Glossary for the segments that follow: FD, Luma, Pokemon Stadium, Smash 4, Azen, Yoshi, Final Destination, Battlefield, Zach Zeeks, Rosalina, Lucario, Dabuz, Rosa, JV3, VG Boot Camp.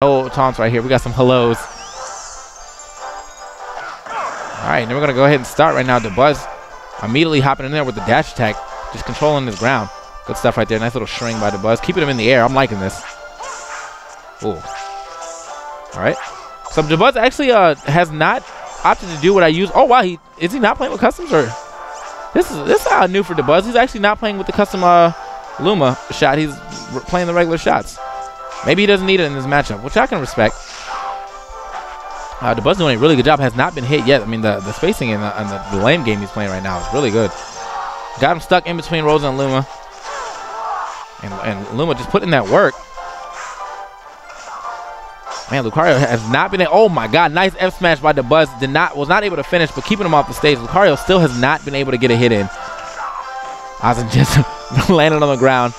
Oh, Tom's right here. We got some hellos. Alright, now we're going to go ahead and start right now. Dabuz immediately hopping in there with the dash attack. Just controlling his ground. Good stuff right there. Nice little string by Dabuz. Keeping him in the air. I'm liking this. Ooh. Alright. So Dabuz actually has not opted to do what I use. Oh, wow. Is he not playing with customs? Or this is how new for Dabuz. He's actually not playing with the custom Luma shot. He's playing the regular shots. Maybe he doesn't need it in this matchup, which I can respect. Dabuz doing a really good job. Has not been hit yet. I mean, the spacing and the lane game he's playing right now is really good. Got him stuck in between Rosa and Luma. And Luma just put in that work. Man, Lucario has not been... Oh, my God. Nice F smash by Dabuz. Was not able to finish, but keeping him off the stage. Lucario still has not been able to get a hit in. Azen just landed on the ground.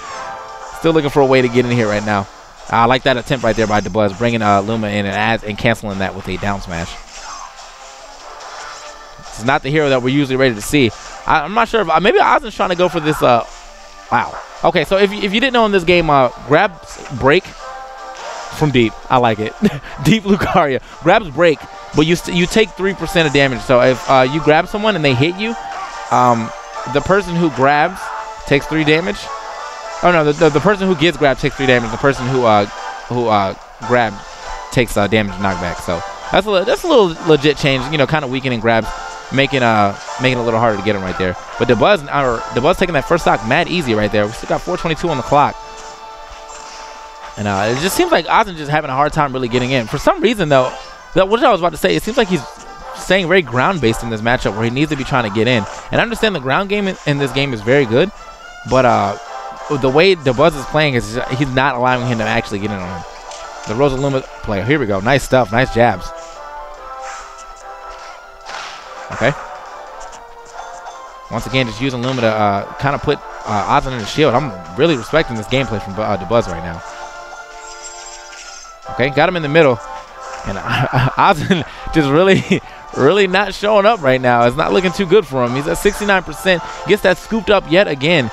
Still looking for a way to get in here right now. I like that attempt right there by Dabuz, bringing Luma in and canceling that with a down smash. This is not the hero that we're usually ready to see. I'm not sure if maybe Azen's trying to go for this. Wow. Okay, so if you didn't know in this game, grabs break from deep. I like it. Deep Lucario grabs break, but you take 3% of damage. So if you grab someone and they hit you, the person who grabs takes 3 damage. Oh no! The person who gets grabbed takes 3 damage. The person who grabbed takes damage knockback. So that's a little legit change. You know, kind of weakening grabs, making it a little harder to get him right there. But Dabuz taking that first stock mad easy right there. We still got 4:22 on the clock, and it just seems like Azen just having a hard time really getting in. For some reason though, which I was about to say, it seems like he's staying very ground based in this matchup where he needs to be trying to get in. And I understand the ground game in this game is very good, but the way Dabuz is playing is he's not allowing him to actually get in on him. The Rosalina player. Here we go. Nice stuff. Nice jabs. Okay. Once again, just using Luma to kind of put Azen in the shield. I'm really respecting this gameplay from Dabuz right now. Okay. Got him in the middle. And Azen just really not showing up right now. It's not looking too good for him. He's at 69%. Gets that scooped up yet again.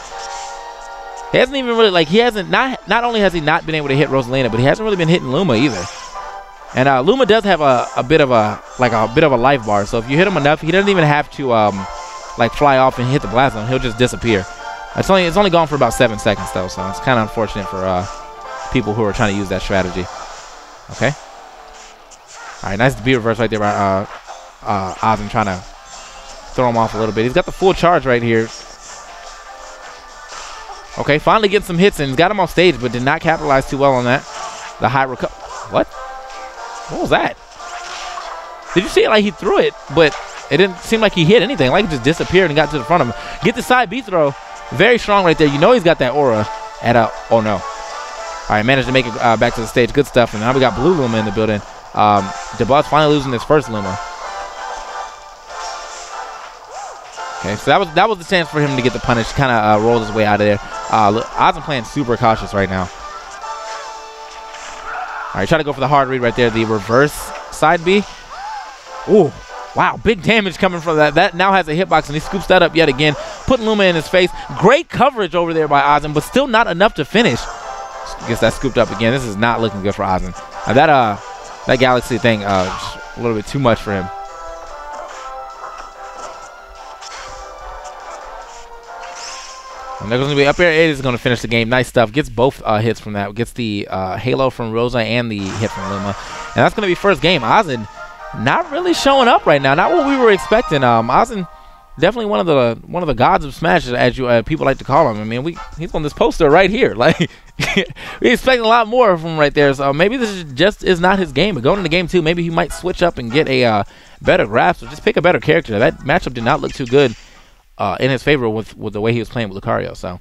He hasn't even really, like, he hasn't, not only has he not been able to hit Rosalina, but he hasn't really been hitting Luma either. And Luma does have a bit of a life bar, so if you hit him enough, he doesn't even have to, like, fly off and hit the blast zone. He'll just disappear. It's only gone for about 7 seconds, though, so it's kind of unfortunate for people who are trying to use that strategy. Okay. All right, nice to be reversed right there by Azen, trying to throw him off a little bit. He's got the full charge right here. Okay, finally getting some hits and got him off stage, but did not capitalize too well on that. The high recover. What? What was that? Did you see it? Like, he threw it, but it didn't seem like he hit anything. Like, it just disappeared and got to the front of him. Get the side B throw. Very strong right there. You know he's got that aura at a... Oh, no. All right, managed to make it back to the stage. Good stuff. And now we got Blue Luma in the building. Dabuz finally losing his first Luma. Okay, so that was the chance for him to get the punish. Kind of rolled his way out of there. Azen playing super cautious right now. All right, try to go for the hard read right there. The reverse side B. Ooh, wow, big damage coming from that. That now has a hitbox, and he scoops that up yet again, putting Luma in his face. Great coverage over there by Azen, but still not enough to finish. Gets that scooped up again. This is not looking good for Azen. That Galaxy thing, just a little bit too much for him. And they're going to be up here. It is going to finish the game. Nice stuff. Gets both hits from that. Gets the halo from Rosa and the hit from Luma. And that's going to be first game. Azen not really showing up right now. Not what we were expecting. Azen definitely one of the gods of Smash, as you people like to call him. I mean, he's on this poster right here. Like, we expect a lot more from him right there. So maybe this is just not his game. But going into game 2, maybe he might switch up and get a better grasp or just pick a better character. That matchup did not look too good in his favor with the way he was playing with Lucario. So,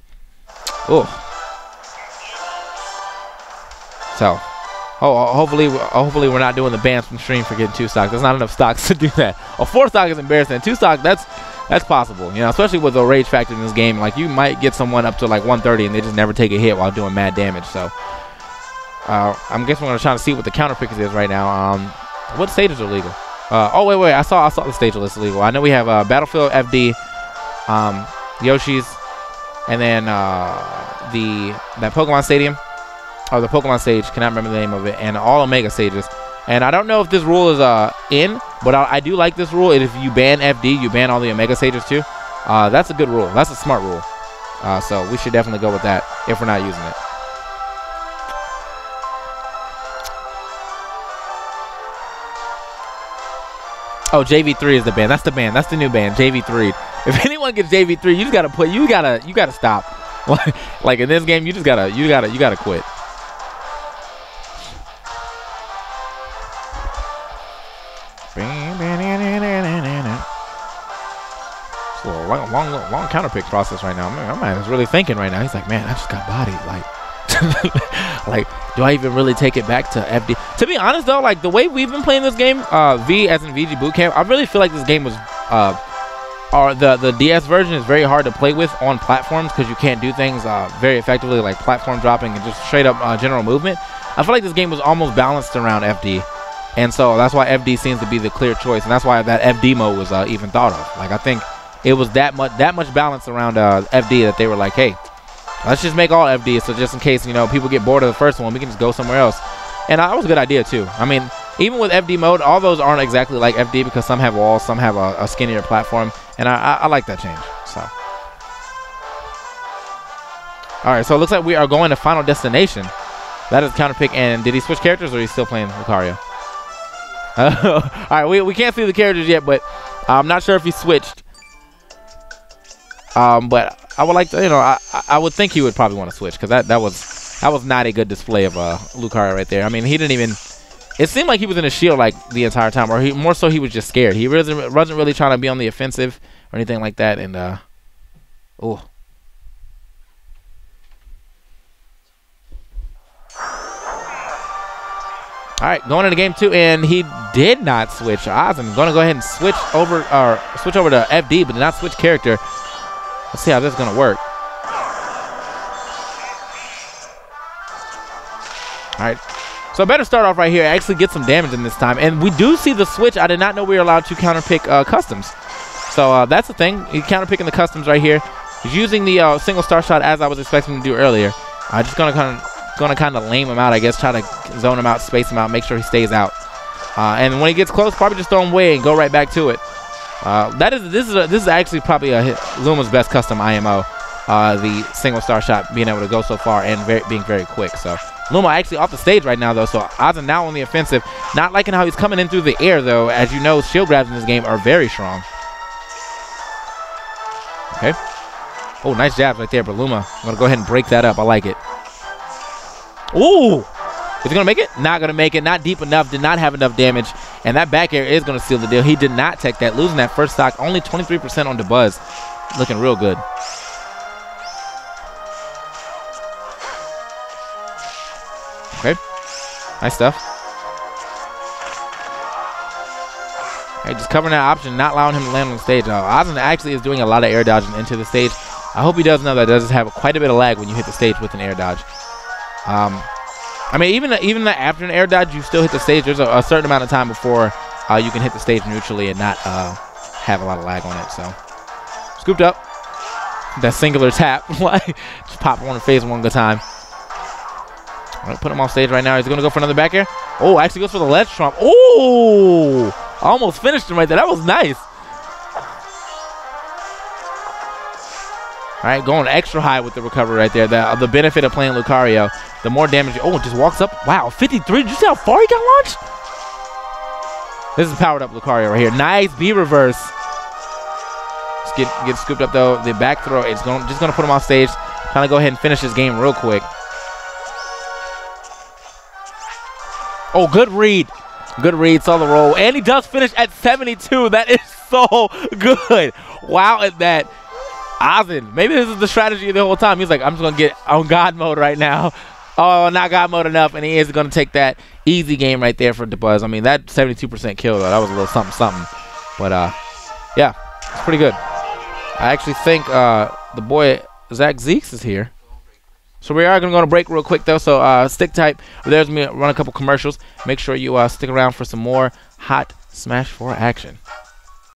hopefully we're not doing the bans from stream for getting 2 stocks. There's not enough stocks to do that. A 4 stock is embarrassing. 2 stock, that's possible. You know, especially with the rage factor in this game. Like, you might get someone up to like 130 and they just never take a hit while doing mad damage. So, I'm guessing we're trying to see what the counter pick is right now. What stages are legal? Oh wait, I saw the stage list legal. I know we have Battlefield, FD. Yoshi's, and then that Pokemon Stadium, or the Pokemon stage, cannot remember the name of it, and all Omega stages. And I don't know if this rule is in, but I do like this rule. If you ban FD, you ban all the Omega stages too. That's a good rule. That's a smart rule. So we should definitely go with that if we're not using it. Oh, JV3 is the ban. That's the ban. That's the new ban. JV3. If anyone gets JV3, you just gotta put. You gotta stop. Like in this game, you just gotta. You gotta quit. It's a little long counter pick process right now. Man is really thinking right now. He's like, man, I just got bodied. Like, do I even really take it back to FD? To be honest though, like the way we've been playing this game, V as in VG Boot Camp, I really feel like this game was, the DS version is very hard to play with on platforms because you can't do things very effectively, like platform dropping and just straight up general movement. I feel like this game was almost balanced around FD, and so that's why FD seems to be the clear choice, and that's why that FD mode was even thought of. Like I think it was that much balance around FD that they were like, hey, let's just make all FD, so just in case, you know, people get bored of the first one, we can just go somewhere else. And that was a good idea too. I mean, even with FD mode, all those aren't exactly like FD because some have walls, some have a skinnier platform, and I like that change. So, all right, so it looks like we are going to Final Destination. That is counter pick. And did he switch characters, or are you still playing Lucario? All right, we can't see the characters yet, but I'm not sure if he switched. But I would like to, you know, I would think he would probably want to switch because that was not a good display of Lucario right there. I mean, he didn't even. It seemed like he was in a shield like the entire time, or more so he was just scared. He wasn't really trying to be on the offensive or anything like that. And oh, all right, going into game two, and he did not switch. Azen going to go ahead and switch over to FD, but did not switch character. Let's see how this is going to work. All right. So I better start off right here. Actually get some damage in this time. And we do see the switch. I did not know we were allowed to counterpick customs. So that's the thing. He's counterpicking the customs right here. He's using the single star shot as I was expecting to do earlier. I'm just going to kind of lame him out, I guess. Try to zone him out, space him out, make sure he stays out. And when he gets close, probably just throw him away and go right back to it. This is actually probably Luma's best custom IMO, the single star shot being able to go so far and being very quick. So Luma actually off the stage right now though, so Azen now on the offensive. Not liking how he's coming in through the air though. As you know, shield grabs in this game are very strong. Okay. Oh, nice jab right there, but Luma, I'm gonna go ahead and break that up. I like it. Ooh. Is he going to make it? Not going to make it. Not deep enough. Did not have enough damage. And that back air is going to seal the deal. He did not take that. Losing that first stock. Only 23% on Dabuz. Looking real good. Okay. Nice stuff. Okay, just covering that option. Not allowing him to land on the stage. Now, Azen actually is doing a lot of air dodging into the stage. I hope he does know that does have quite a bit of lag when you hit the stage with an air dodge. I mean, even after an air dodge, you still hit the stage. There's a certain amount of time before you can hit the stage neutrally and not have a lot of lag on it. So, scooped up that singular tap. Just pop on the face one good time. I'm gonna put him off stage right now. He's gonna go for another back air. Oh, actually goes for the ledge trump. Oh, almost finished him right there. That was nice. All right, going extra high with the recovery right there. The benefit of playing Lucario, the more damage. Oh, it just walks up. Wow, 53. Did you see how far he got launched? This is powered up Lucario right here. Nice B reverse. Just get scooped up though. The back throw is just gonna put him off stage. Trying to go ahead and finish this game real quick. Oh, good read. Good read, saw the roll, and he does finish at 72. That is so good. Wow, at that. Azen, maybe this is the strategy the whole time. He's like, I'm just going to get on God mode right now. Oh, not God mode enough, and he is going to take that easy game right there for Dabuz. I mean, that 72% kill, though, that was a little something-something. But, yeah, it's pretty good. I actually think the boy Zach Zeeks is here. So we are going to go on a break real quick, though, so stick tight. There's me run a couple commercials. Make sure you stick around for some more hot Smash 4 action.